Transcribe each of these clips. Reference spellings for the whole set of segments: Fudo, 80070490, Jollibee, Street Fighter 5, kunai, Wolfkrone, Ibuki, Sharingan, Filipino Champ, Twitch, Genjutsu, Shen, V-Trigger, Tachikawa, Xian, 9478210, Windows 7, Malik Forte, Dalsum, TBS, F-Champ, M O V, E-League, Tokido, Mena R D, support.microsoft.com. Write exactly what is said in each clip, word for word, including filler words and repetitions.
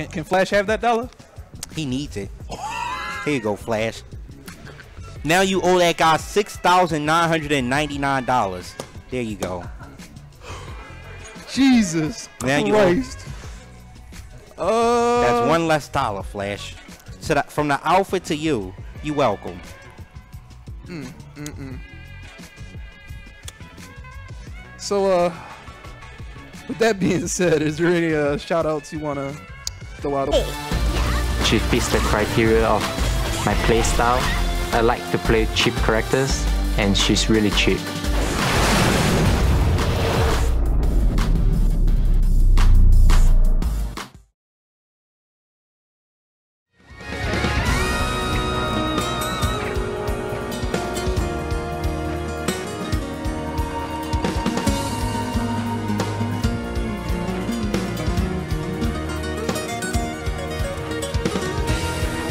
Can, can Flash have that dollar? He needs it. Here you go, Flash. Now you owe that guy six thousand nine hundred ninety-nine dollars. There you go. Jesus now Christ. You uh, That's one less dollar, Flash. So that, from the outfit to you, you welcome. Mm, mm, mm. So, uh, with that being said, is there any uh, shout outs you want to throw out? She fits the criteria of my playstyle. I like to play cheap characters, and she's really cheap.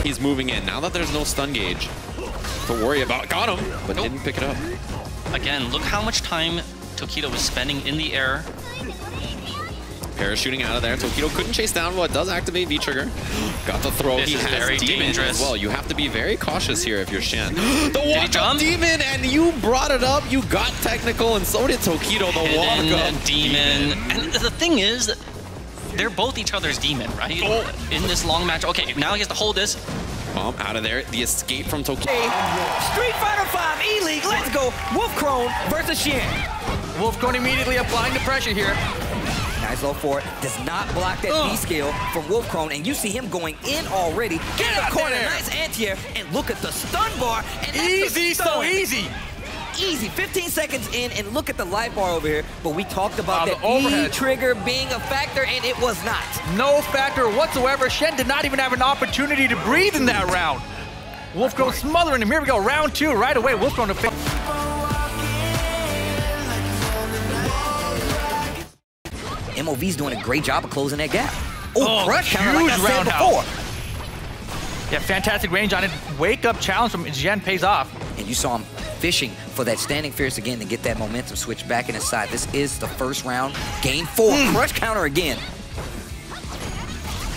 He's moving in. Now that there's no stun gauge to worry about. Got him, but nope. Didn't pick it up. Again, look how much time Tokido was spending in the air. Parachuting out of there. Tokido couldn't chase down, but it does activate V-Trigger. Got the throw. This he is has very Demon dangerous. As well. You have to be very cautious here if you're Shen. The walk-up Demon, and you brought it up. You got technical, and so did Tokido. The walk-up Demon. Demon. And the thing is, they're both each other's Demon, right? Oh. In this long match. Okay, now he has to hold this. Bomb out of there. The escape from Tokido. Street Fighter five E-League, let's go. Wolfkrone versus Xian. Wolfkrone immediately applying the pressure here. Nice low forward. Does not block that B skill from Wolfkrone, and you see him going in already. Get out there. Nice anti-air, and look at the stun bar. And easy, so easy. Easy, fifteen seconds in, and look at the light bar over here. But we talked about uh, that E-trigger being a factor, and it was not. No factor whatsoever. Shen did not even have an opportunity to breathe in that round. Wolfkrone smothering him. Here we go, round two right away. Wolfkrone to face. M O V's doing a great job of closing that gap. Ooh, oh, crush huge like I round before. Yeah, fantastic range on it. Wake up challenge from Xian pays off. And you saw him fishing for that standing fierce again to get that momentum switch back in his side. This is the first round, game four, mm. Crush counter again.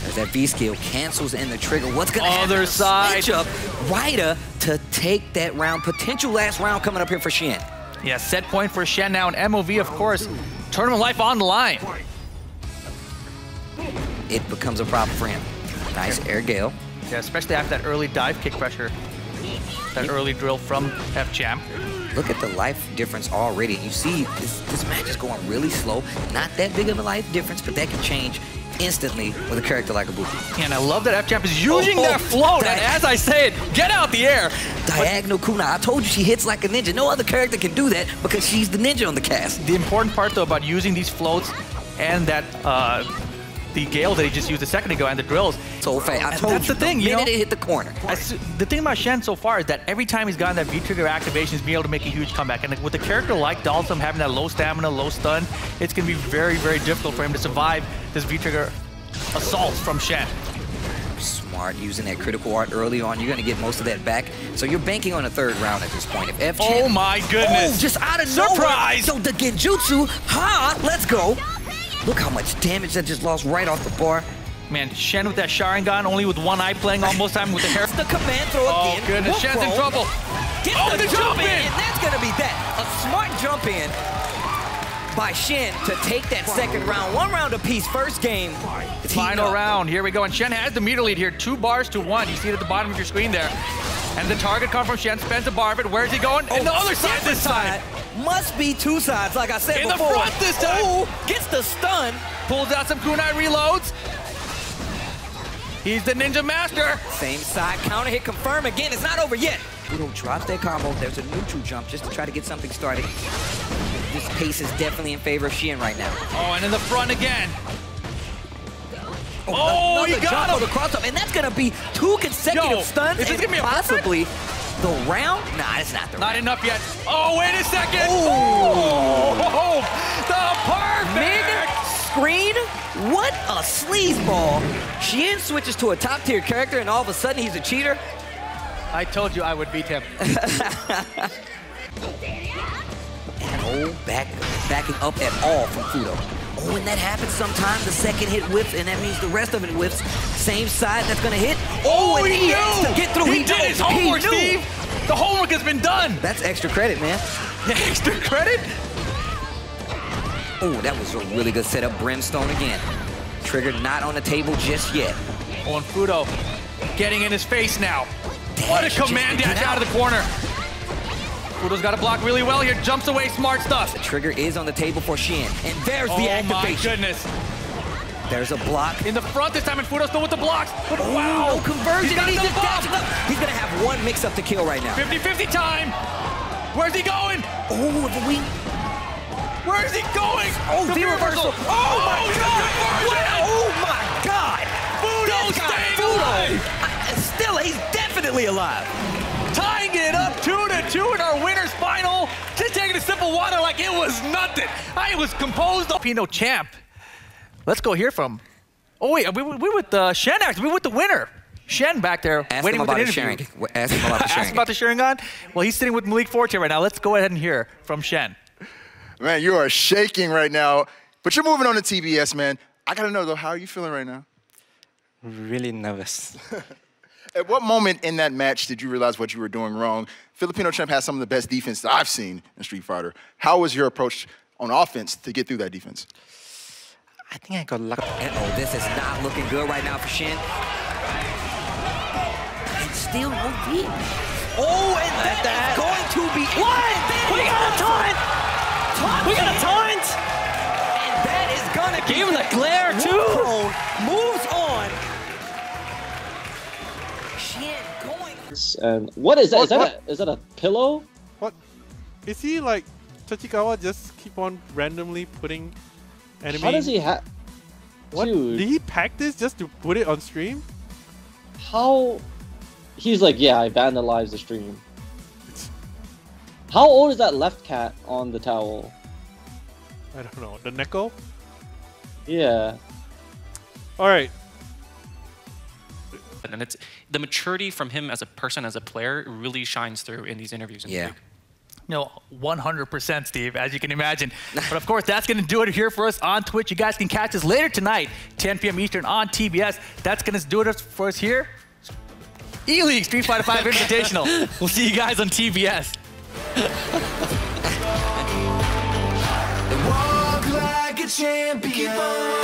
As that V skill cancels in the trigger, what's gonna happen? Other side. Switch up, Ryder to take that round. Potential last round coming up here for Shen. Yeah, set point for Shen now, and M O V, of course, tournament life on the line. It becomes a problem for him. Nice air gale. Yeah, especially after that early dive kick pressure. That early drill from F-Champ. Look at the life difference already. You see this, this match is going really slow. Not that big of a life difference, but that can change instantly with a character like Ibuki. And I love that F-Champ is using oh, oh, that float. And as I said, get out the air. Diagonal Kuna. I told you she hits like a ninja. No other character can do that because she's the ninja on the cast. The important part, though, about using these floats and that... Uh, the gale that he just used a second ago and the drills. So fast. I told that's you, the thing, the you know, it hit the corner. The thing about Shen so far is that every time he's gotten that V-trigger activation, he's been able to make a huge comeback. And with a character like Dalsum having that low stamina, low stun, it's going to be very, very difficult for him to survive this V-trigger assault from Shen. Smart, using that critical art early on. You're going to get most of that back. So you're banking on a third round at this point. If F oh my goodness. Oh, just out of surprise. Nowhere. So the Genjutsu, ha, huh? Let's go. Look how much damage that just lost right off the bar. Man, Shen with that Sharingan, only with one eye playing almost time with the hair. It's the command throw again. Oh goodness, Shen's in trouble. Get oh, the, the jump, jump in. in! And that's gonna be that. A smart jump in by Shen to take that second round. One round apiece, first game. Final round, here we go. And Shen has the meter lead here, two bars to one. You see it at the bottom of your screen there. And the target comes from Shen, spends a bar of it. Where's he going? Oh, and the other side this time. Side. Must be two sides, like I said in before. In the front this time. Ooh, gets the stun. Pulls out some kunai, reloads. He's the ninja master. Same side, counter hit, confirm again. It's not over yet. Udo drops that combo. There's a neutral jump just to try to get something started. This pace is definitely in favor of Xian right now. Oh, and in the front again. Oh, oh he got him. The cross up, and that's gonna be two consecutive Yo, stuns. Is this gonna be a possibly? The round? Nah, it's not the not round. Not enough yet. Oh, wait a second. Ooh. Ooh. The perfect. Mid-screen? What a sleazeball. Xian switches to a top-tier character, and all of a sudden, he's a cheater. I told you I would beat him. And oh, back, backing up at all from Kudo. When that happens sometime, the second hit whips, and that means the rest of it whips. Same side that's gonna hit. Oh, and he, he knew! To get through. He, he did his homework, Steve! The homework has been done! That's extra credit, man. Extra credit? Oh, that was a really good setup. Brimstone again. Trigger not on the table just yet. Oh, and Fudo getting in his face now. Damn, what a command dash out. out of the corner. Fudo's got to block really well here. Jumps away, smart stuff. The trigger is on the table for Shen. And there's oh the activation. Oh my goodness. There's a block. In the front this time, and Fudo's still with the blocks. But oh, wow. No conversion. He's, got and he's, just dashing up. He's gonna have one mix up to kill right now. fifty fifty time. Where's he going? Oh, the wing. Where is he going? Oh, the, the reversal. reversal. Oh, oh my God. What? Oh my God. Fudo's staying Fudo. alive. I, still, he's definitely alive. Tying it up two to two in our winner's final. Just taking a sip of water like it was nothing. I was composed. Filipino champ. Let's go hear from. Oh wait, we we with uh, Shen actually. We with the winner. Shen back there Ask waiting him about with an interview. Sharing. Ask him about the Sharingan. Ask him about the Sharingan. Well, he's sitting with Malik Forte right now. Let's go ahead and hear from Shen. Man, you are shaking right now, but you're moving on to T B S, man. I gotta know though, how are you feeling right now? Really nervous. At what moment in that match did you realize what you were doing wrong? Filipino Champ has some of the best defense that I've seen in Street Fighter. How was your approach on offense to get through that defense? I think I got lucky. And oh, this is not looking good right now for Shen. And still no deep. Oh, and that, that's going to be what? We got a time. We got a taunt! And that is gonna give him the glare too! Wolfkrone moves on! Shen going... Um, what is that? What, is, that what? A, is that a pillow? What? Is he like... Tachikawa just keep on randomly putting anime... How does he have... What? Dude. Did he pack this just to put it on stream? How... He's like, yeah, I vandalized the stream. How old is that left cat on the towel? I don't know. The Neko? Yeah. Alright. And it's the maturity from him as a person, as a player, really shines through in these interviews. Yeah. No, one hundred percent, Steve, as you can imagine. But of course, that's going to do it here for us on Twitch. You guys can catch us later tonight, ten P M Eastern on T B S. That's going to do it for us here. E-League Street Fighter five Invitational. We'll see you guys on T B S. Walk like a champion.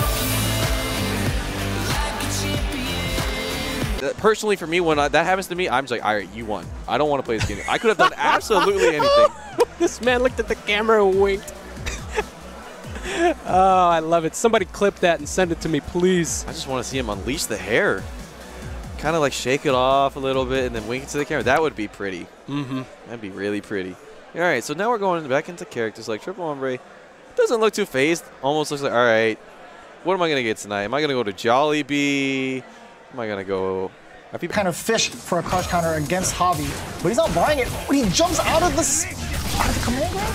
Personally, for me, when I, that happens to me, I'm just like, all right, you won. I don't want to play this game. I could have done absolutely anything. This man looked at the camera and winked. Oh, I love it. Somebody clip that and send it to me, please. I just want to see him unleash the hair. Kind of like shake it off a little bit and then wink it to the camera. That would be pretty. Mm-hmm. That'd be really pretty. All right, so now we're going back into characters like Triple Ombre. Doesn't look too phased. Almost looks like, all right, what am I going to get tonight? Am I going to go to Jollibee? Am I going to go? I've kind of fished for a crush counter against Javi, but he's not buying it. He jumps out of the out of the command grab.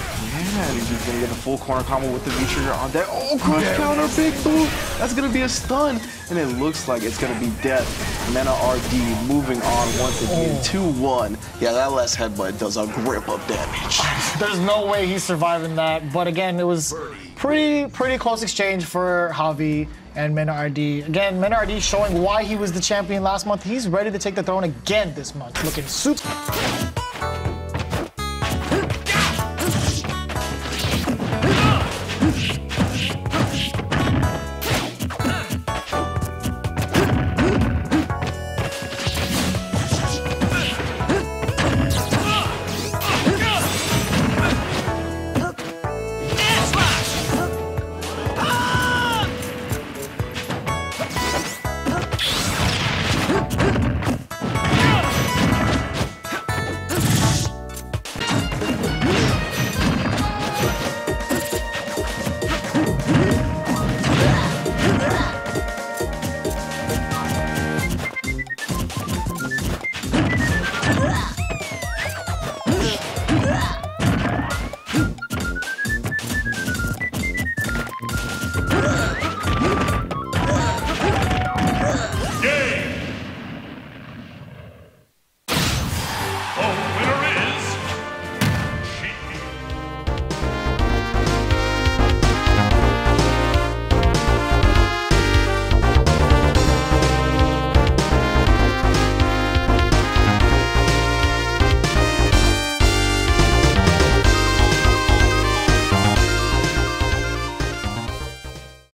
Yeah, he's just going to get a full corner combo with the V-trigger on that. Oh, crush yeah. counter, big boot. That's going to be a stun. And it looks like it's going to be death. Mena R D moving on once again, two one. Oh. Yeah, that last headbutt does a grip of damage. There's no way he's surviving that. But again, it was pretty, pretty close exchange for Javi and Mena R D. Again, Mena R D showing why he was the champion last month. He's ready to take the throne again this month. Looking super... Come